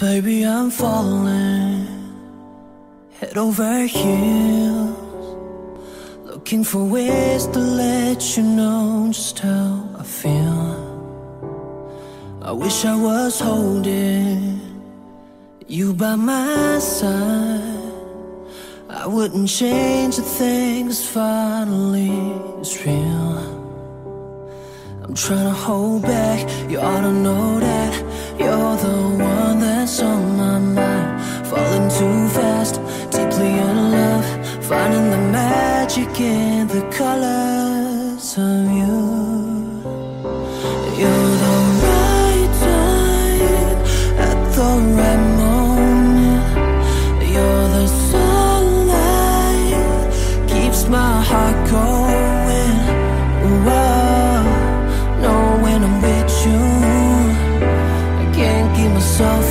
Baby, I'm falling, head over heels, looking for ways to let you know just how I feel. I wish I was holding you by my side. I wouldn't change a thing, 'cause finally it's real. I'm trying to hold back, you ought to know that. You're the one that's on my mind. Falling too fast, deeply in love, finding the magic in the colors of you. You're the right time at the right moment. You're the sunlight, keeps my heart going.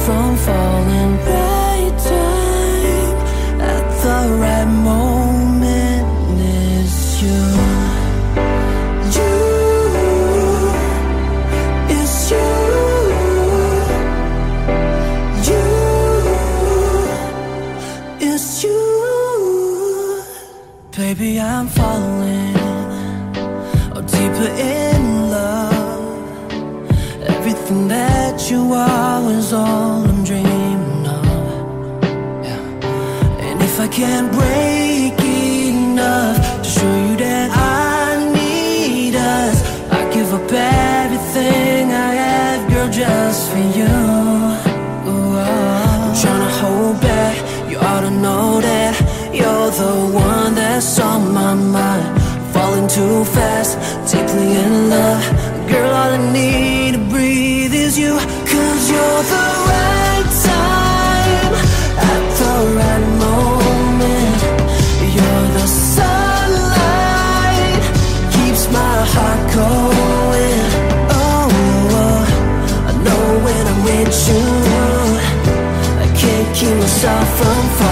From falling, right time at the right moment is you. You, it's you. You, it's you. Baby, I'm falling, oh, deeper in love. Everything that you are is all I'm dreaming of, yeah. And if I can't break enough to show you that I need us, I give up everything I have, girl, just for you. Ooh, I'm trying to hold back, you ought to know that. You're the one that's on my mind. Falling too fast, deeply in love. Girl, all I need to breathe is you, 'cause you're the right time at the right moment. You're the sunlight, keeps my heart going. Oh, I know when I'm with you, I can't keep myself from falling.